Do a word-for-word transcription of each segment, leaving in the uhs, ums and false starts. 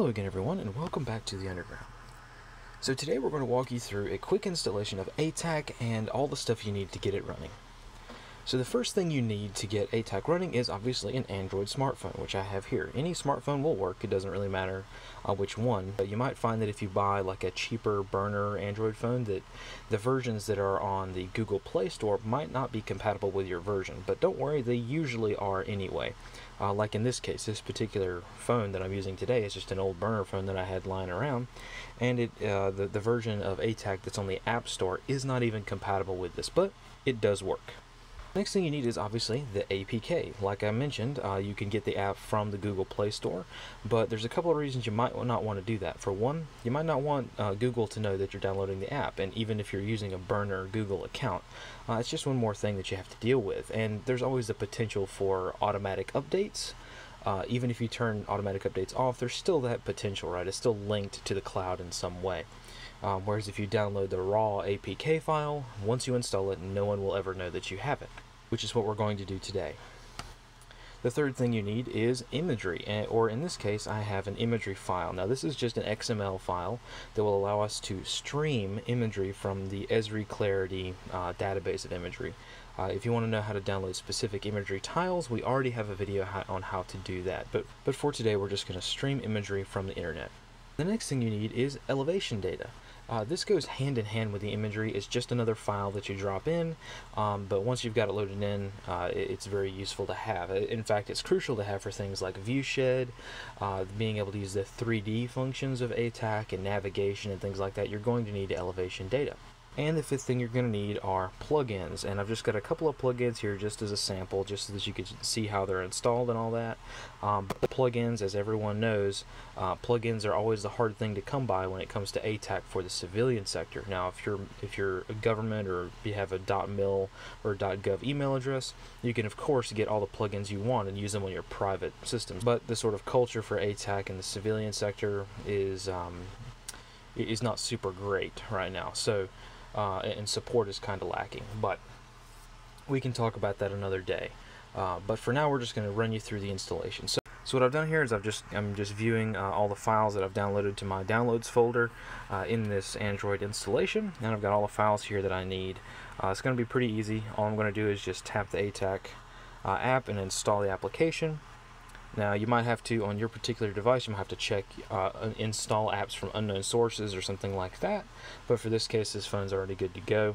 Hello again everyone, and welcome back to the Underground. So today we're going to walk you through a quick installation of A TAK and all the stuff you need to get it running. So the first thing you need to get A TAK running is obviously an Android smartphone, which I have here. Any smartphone will work, it doesn't really matter uh, which one, but you might find that if you buy like a cheaper burner Android phone that the versions that are on the Google Play Store might not be compatible with your version, but don't worry, they usually are anyway. Uh, like in this case, this particular phone that I'm using today is just an old burner phone that I had lying around, and it uh, the, the version of A TAK that's on the App Store is not even compatible with this, but it does work. Next thing you need is obviously the A P K. Like I mentioned, uh, you can get the app from the Google Play Store, but there's a couple of reasons you might not want to do that. For one, you might not want uh, Google to know that you're downloading the app, and even if you're using a burner Google account, uh, it's just one more thing that you have to deal with, and there's always the potential for automatic updates. Uh, even if you turn automatic updates off, there's still that potential, right? It's still linked to the cloud in some way. Um, whereas if you download the raw A P K file, once you install it, no one will ever know that you have it, which is what we're going to do today. The third thing you need is imagery, or in this case, I have an imagery file. Now this is just an X M L file that will allow us to stream imagery from the Esri Clarity uh, database of imagery. Uh, if you want to know how to download specific imagery tiles, we already have a video on how to do that, but, but for today we're just going to stream imagery from the internet. The next thing you need is elevation data. Uh, this goes hand in hand with the imagery. It's just another file that you drop in, um, but once you've got it loaded in, uh, it's very useful to have. In fact, it's crucial to have for things like viewshed, uh, being able to use the three D functions of A TAK and navigation and things like that. You're going to need elevation data. And the fifth thing you're going to need are plugins, and I've just got a couple of plugins here just as a sample, just so that you can see how they're installed and all that. Um, but the plugins, as everyone knows, uh, plugins are always the hard thing to come by when it comes to A TAK for the civilian sector. Now, if you're if you're a government or you have a .mil or .gov email address, you can of course get all the plugins you want and use them on your private systems. But the sort of culture for A TAK in the civilian sector is um, is not super great right now. So. Uh, and support is kind of lacking, but we can talk about that another day. Uh, but for now, we're just going to run you through the installation. So, so what I've done here is I've just I'm just viewing uh, all the files that I've downloaded to my downloads folder uh, in this Android installation, and I've got all the files here that I need. Uh, it's going to be pretty easy. All I'm going to do is just tap the A TAK uh, app and install the application. Now you might have to, on your particular device, you might have to check uh, install apps from unknown sources or something like that, but for this case this phone's already good to go.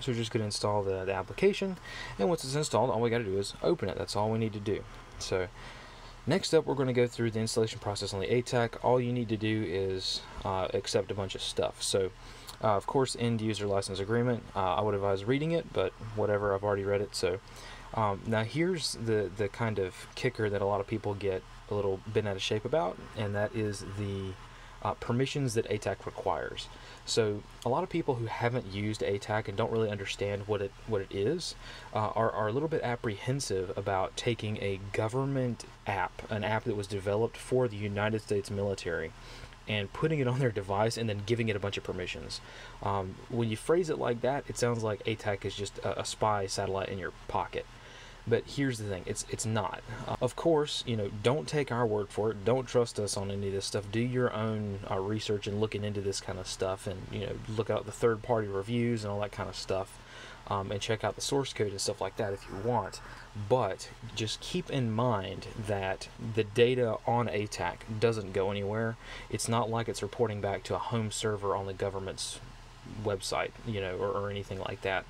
So we're just going to install the, the application, and once it's installed all we got to do is open it. That's all we need to do. So next up we're going to go through the installation process on the A TAK. All you need to do is uh, accept a bunch of stuff. So uh, of course, end user license agreement, uh, I would advise reading it, but whatever, I've already read it. So Um, now here's the, the kind of kicker that a lot of people get a little bent out of shape about, and that is the uh, permissions that A TAK requires. So a lot of people who haven't used A TAK and don't really understand what it, what it is uh, are, are a little bit apprehensive about taking a government app, an app that was developed for the United States military, and putting it on their device and then giving it a bunch of permissions. Um, when you phrase it like that, it sounds like A TAK is just a, a spy satellite in your pocket. But here's the thing, it's it's not. Uh, of course, you know, don't take our word for it. Don't trust us on any of this stuff. Do your own uh, research and looking into this kind of stuff, and you know, look out the third-party reviews and all that kind of stuff, um, and check out the source code and stuff like that if you want. But just keep in mind that the data on A TAK doesn't go anywhere. It's not like it's reporting back to a home server on the government's website, you know, or, or anything like that.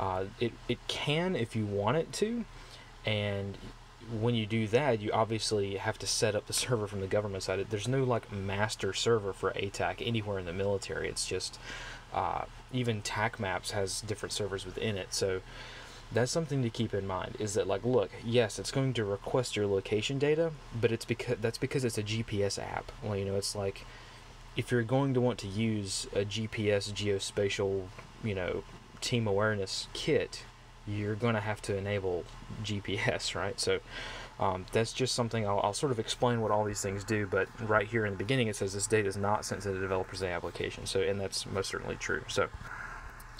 Uh, it, it can if you want it to, and when you do that, you obviously have to set up the server from the government side. There's no like master server for A TAK anywhere in the military. It's just uh, even TAK Maps has different servers within it. So that's something to keep in mind, is that like, look, yes, it's going to request your location data, but it's because that's because it's a G P S app. Well, you know, it's like if you're going to want to use a G P S geospatial, you know, team awareness kit, you're going to have to enable G P S, right? So um, that's just something I'll, I'll sort of explain what all these things do, but right here in the beginning it says this data is not sent to the developers of the application. So, and that's most certainly true. So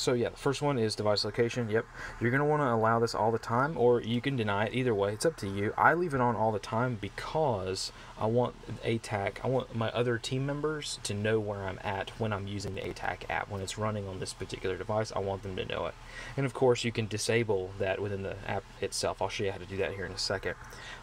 So yeah, the first one is device location. Yep, you're going to want to allow this all the time, or you can deny it. Either way, it's up to you. I leave it on all the time because I want A TAK, I want my other team members to know where I'm at when I'm using the A TAK app. When it's running on this particular device, I want them to know it. And of course, you can disable that within the app itself. I'll show you how to do that here in a second.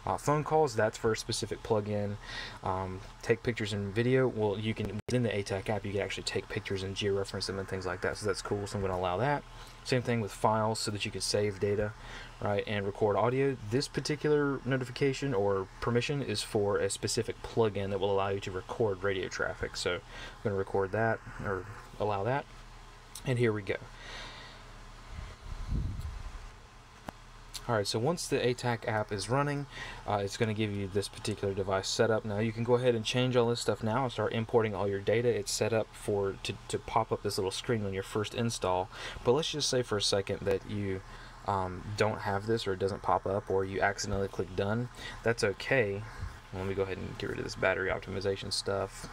Uh, phone calls, that's for a specific plugin. Um, take pictures and video. Well, you can, within the A TAK app, you can actually take pictures and georeference them and things like that. So that's cool. So I'm going to allow that. Same thing with files, so that you can save data, right, and record audio. This particular notification or permission is for a specific plugin that will allow you to record radio traffic. So I'm going to record that, or allow that. And here we go. Alright, so once the A TAK app is running, uh, it's going to give you this particular device setup. Now you can go ahead and change all this stuff now and start importing all your data. It's set up for to, to pop up this little screen on your first install. But let's just say for a second that you um, don't have this, or it doesn't pop up, or you accidentally click done. That's okay. Let me go ahead and get rid of this battery optimization stuff.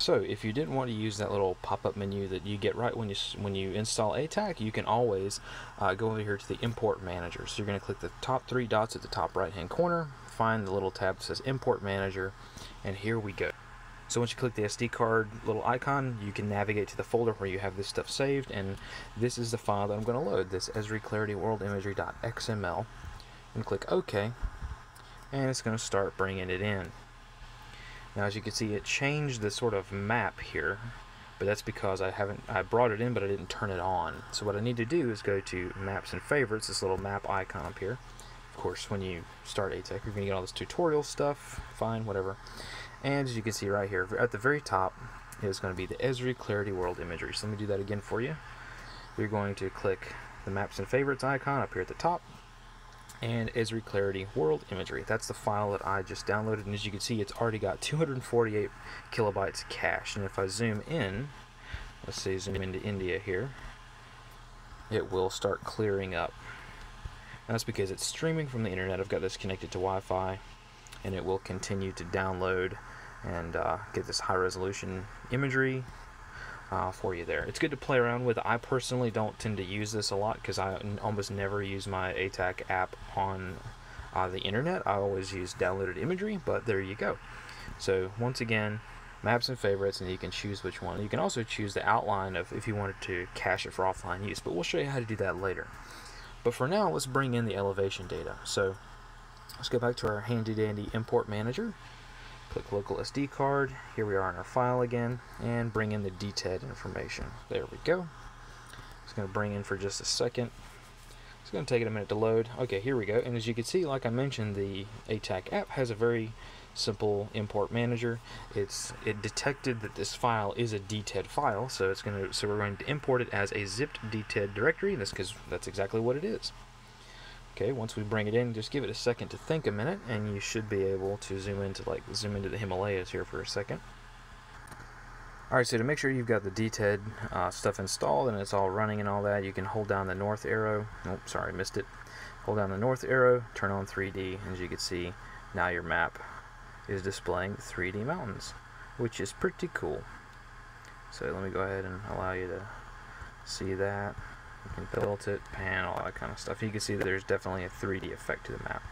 So if you didn't want to use that little pop-up menu that you get right when you when you install A TAK, you can always uh, go over here to the Import Manager. So you're going to click the top three dots at the top right-hand corner, find the little tab that says Import Manager, and here we go. So once you click the S D card little icon, you can navigate to the folder where you have this stuff saved, and this is the file that I'm going to load, this Esri Clarity World Imagery dot X M L, and click OK, and it's going to start bringing it in. Now, as you can see, it changed the sort of map here, but that's because I haven't, I brought it in, but I didn't turn it on. So what I need to do is go to Maps and Favorites, this little map icon up here. Of course, when you start A TAK, you're going to get all this tutorial stuff, fine, whatever. And as you can see right here, at the very top is going to be the Esri Clarity World Imagery. So let me do that again for you. You're going to click the Maps and Favorites icon up here at the top, and Esri Clarity World Imagery. That's the file that I just downloaded, and as you can see, it's already got two hundred forty-eight kilobytes cache. And if I zoom in, let's say zoom into India here, it will start clearing up. And that's because it's streaming from the internet. I've got this connected to Wi-Fi, and it will continue to download and uh, get this high-resolution imagery Uh, for you there. It's good to play around with. I personally don't tend to use this a lot because I almost never use my A TAK app on uh, the internet. I always use downloaded imagery, but there you go. So once again, Maps and Favorites, and you can choose which one. You can also choose the outline of if you wanted to cache it for offline use, but we'll show you how to do that later. But for now, let's bring in the elevation data. So let's go back to our handy dandy import manager. Click local S D card, here we are in our file again, and bring in the D T E D information. There we go. It's going to bring in for just a second. It's going to take it a minute to load. Okay, here we go. And as you can see, like I mentioned, the A TAK app has a very simple import manager. It's it detected that this file is a D T E D file, so it's going to so we're going to import it as a zipped D T E D directory, and that's because that's exactly what it is. Okay, once we bring it in, just give it a second to think a minute, and you should be able to zoom into like zoom into the Himalayas here for a second. Alright, so to make sure you've got the D T E D uh, stuff installed and it's all running and all that, you can hold down the north arrow. Oh, sorry, missed it. Hold down the north arrow, turn on three D, and as you can see, now your map is displaying three D mountains, which is pretty cool. So let me go ahead and allow you to see that. You can tilt it, pan, all that kind of stuff. You can see that there's definitely a three D effect to the map.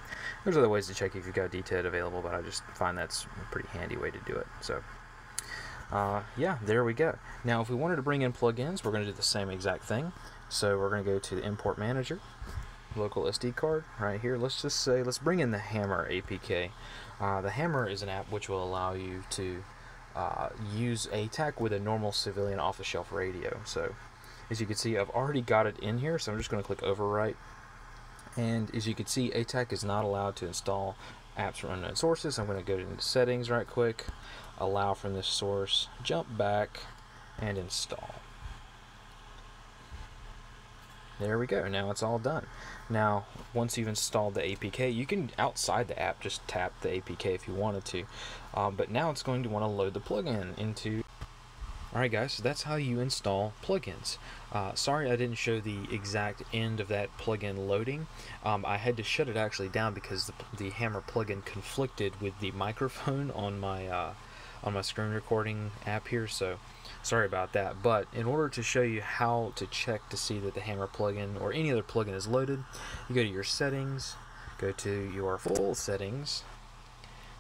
There's other ways to check if you've got D T E D available, but I just find that's a pretty handy way to do it. So, uh, yeah, there we go. Now, if we wanted to bring in plugins, we're going to do the same exact thing. So we're going to go to the Import Manager, local S D card right here. Let's just say, let's bring in the Hammer A P K. Uh, the Hammer is an app which will allow you to uh, use A TAK with a normal civilian off-the-shelf radio. So, as you can see, I've already got it in here, so I'm just going to click Overwrite. And as you can see, A TAK is not allowed to install apps from unknown sources. I'm going to go into Settings right quick, Allow from this source, jump back, and Install. There we go. Now it's all done. Now, once you've installed the A P K, you can, outside the app, just tap the A P K if you wanted to. Um, but now it's going to want to load the plugin into... Alright guys, so that's how you install plugins. Uh, sorry I didn't show the exact end of that plugin loading. Um, I had to shut it actually down because the, the Hammer plugin conflicted with the microphone on my uh, on my screen recording app here, so Sorry about that, but in order to show you how to check to see that the Hammer plugin or any other plugin is loaded, you go to your settings, go to your full settings,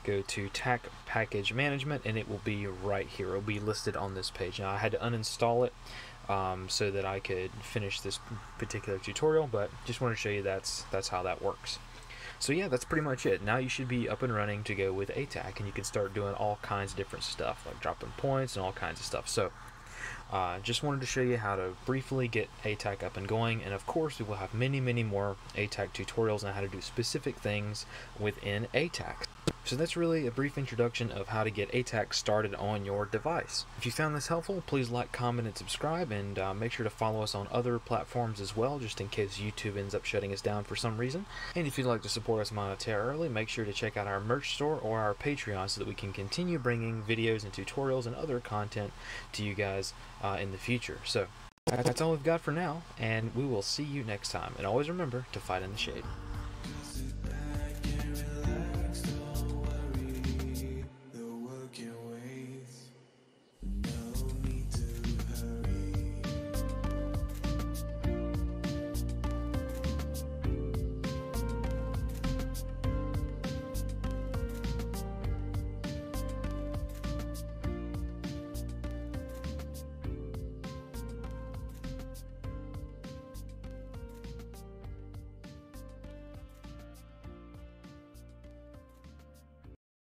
go to A T A K package management, and it will be right here. It will be listed on this page. Now I had to uninstall it um, so that I could finish this particular tutorial, but just want to show you that's that's how that works. So yeah, that's pretty much it. Now you should be up and running to go with A T A K, and you can start doing all kinds of different stuff, like dropping points and all kinds of stuff. So uh, just wanted to show you how to briefly get A T A K up and going, and of course we will have many, many more A T A K tutorials on how to do specific things within A T A K. So that's really a brief introduction of how to get A T A K started on your device. If you found this helpful, please like, comment, and subscribe, and uh, make sure to follow us on other platforms as well, just in case YouTube ends up shutting us down for some reason. And if you'd like to support us monetarily, make sure to check out our merch store or our Patreon so that we can continue bringing videos and tutorials and other content to you guys uh, in the future. So that's all we've got for now, and we will see you next time. And always remember to fight in the shade.